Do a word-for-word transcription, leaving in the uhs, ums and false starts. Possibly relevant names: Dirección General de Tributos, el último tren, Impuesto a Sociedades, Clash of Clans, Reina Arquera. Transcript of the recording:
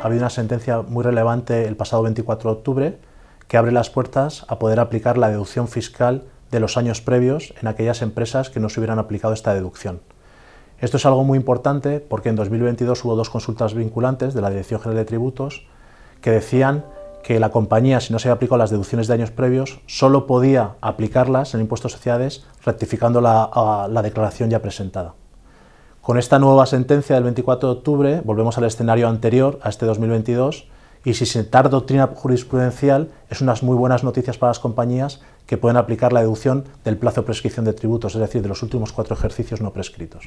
Ha habido una sentencia muy relevante el pasado veinticuatro de octubre que abre las puertas a poder aplicar la deducción fiscal de los años previos en aquellas empresas que no se hubieran aplicado esta deducción. Esto es algo muy importante porque en dos mil veintidós hubo dos consultas vinculantes de la Dirección General de Tributos que decían que la compañía, si no se había aplicado las deducciones de años previos, solo podía aplicarlas en el Impuesto a Sociedades rectificando la, a, la declaración ya presentada. Con esta nueva sentencia del veinticuatro de octubre volvemos al escenario anterior, a este dos mil veintidós, y sin sentar doctrina jurisprudencial es unas muy buenas noticias para las compañías que pueden aplicar la deducción del plazo de prescripción de tributos, es decir, de los últimos cuatro ejercicios no prescritos.